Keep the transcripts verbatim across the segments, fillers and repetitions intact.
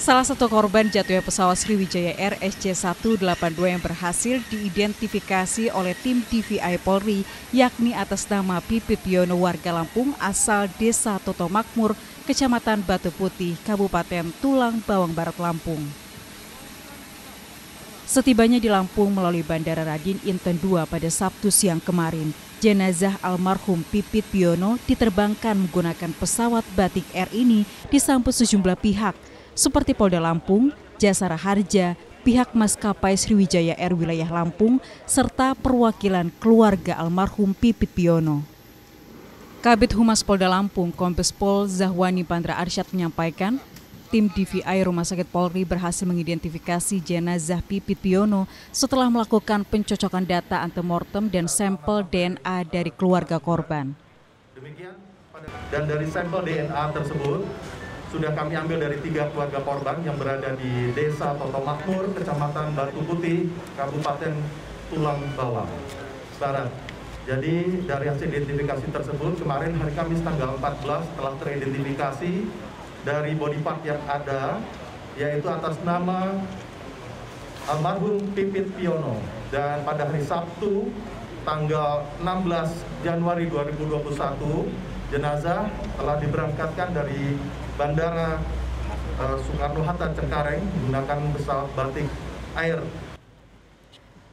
Salah satu korban jatuhnya pesawat Sriwijaya Air S J satu delapan dua yang berhasil diidentifikasi oleh tim D V I Polri, yakni atas nama Pipit Piyono warga Lampung asal Desa Toto Makmur, Kecamatan Batu Putih, Kabupaten Tulang Bawang Barat, Lampung. Setibanya di Lampung melalui Bandara Radin Inten dua pada Sabtu siang kemarin, jenazah almarhum Pipit Piyono diterbangkan menggunakan pesawat Batik Air ini disambut sejumlah pihak seperti Polda Lampung, Jasa Raharja, pihak maskapai Sriwijaya Air wilayah Lampung, serta perwakilan keluarga almarhum Pipit Piyono. Kabid Humas Polda Lampung, Kombes Pol Zahwani Bandra Arsyad menyampaikan, tim D V I Rumah Sakit Polri berhasil mengidentifikasi jenazah Pipit Piyono setelah melakukan pencocokan data antemortem dan sampel D N A dari keluarga korban. Demikian, dan dari sampel D N A tersebut sudah kami ambil dari tiga keluarga korban yang berada di Desa Toto Makmur, Kecamatan Batu Putih, Kabupaten Tulang Bawang Barat. Jadi dari hasil identifikasi tersebut kemarin hari Kamis tanggal empat belas telah teridentifikasi dari body part yang ada, yaitu atas nama almarhum Pipit Piyono. Dan pada hari Sabtu tanggal enam belas Januari dua ribu dua puluh satu, jenazah telah diberangkatkan dari Bandara uh, Soekarno-Hatta-Cengkareng menggunakan pesawat Batik Air.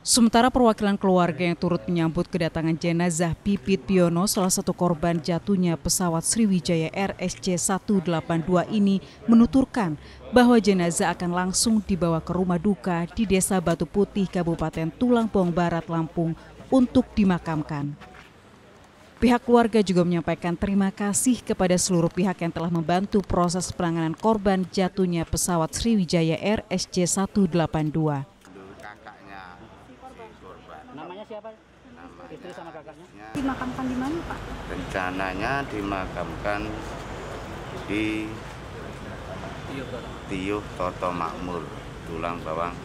Sementara perwakilan keluarga yang turut menyambut kedatangan jenazah Pipit Piyono, salah satu korban jatuhnya pesawat Sriwijaya Air S J satu delapan dua ini, menuturkan bahwa jenazah akan langsung dibawa ke rumah duka di Desa Batu Putih, Kabupaten Tulang Bawang Barat, Lampung untuk dimakamkan. Pihak keluarga juga menyampaikan terima kasih kepada seluruh pihak yang telah membantu proses penanganan korban jatuhnya pesawat Sriwijaya Air S J satu delapan dua. Namanya siapa? Namanya, istri sama kakaknya. Dimakamkan di mana, Pak? Rencananya dimakamkan di Tiyuh Toto Makmur, Tulang Bawang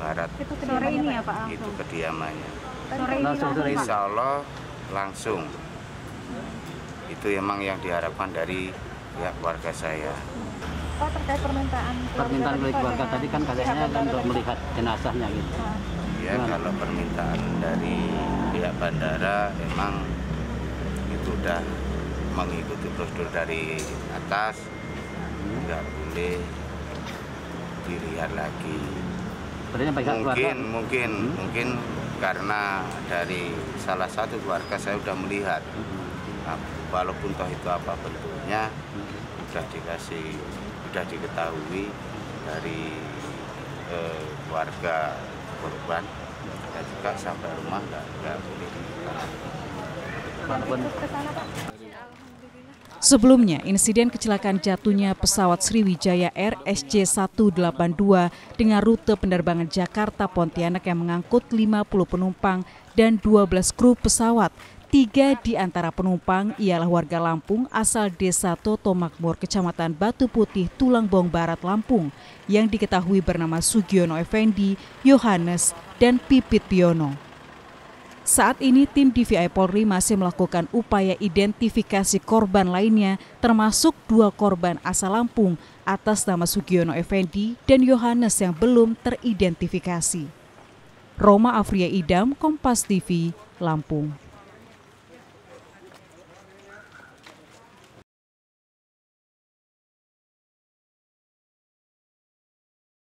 Barat. Itu sore ini ya, Pak? Langsung. Itu kediamannya. Sore ini langsung, Pak? Insya Allah langsung. Itu emang yang diharapkan dari pihak keluarga saya. Pak, terkait permintaan keluarga, permintaan dari keluarga tadi kan katanya kan untuk melihat jenazahnya gitu. Nah. Ya, kalau permintaan dari pihak bandara memang itu udah mengikuti prosedur dari atas, nggak boleh dilihat lagi. Mungkin, mungkin, mungkin karena dari salah satu keluarga saya udah melihat, walaupun toh itu apa bentuknya, udah dikasih, udah diketahui dari eh, keluarga korban, dan juga sampai rumah nggak boleh. Sebelumnya, insiden kecelakaan jatuhnya pesawat Sriwijaya Air S J satu delapan dua dengan rute penerbangan Jakarta Pontianak yang mengangkut lima puluh penumpang dan dua belas kru pesawat. Tiga di antara penumpang ialah warga Lampung asal Desa Toto Makmur, Kecamatan Batu Putih, Tulang Bawang Barat, Lampung, yang diketahui bernama Sugiono Effendi, Yohanes, dan Pipit Piyono. Saat ini tim D V I Polri masih melakukan upaya identifikasi korban lainnya, termasuk dua korban asal Lampung atas nama Sugiono Effendi dan Yohanes yang belum teridentifikasi. Roma Afriya Idam, Kompas T V, Lampung.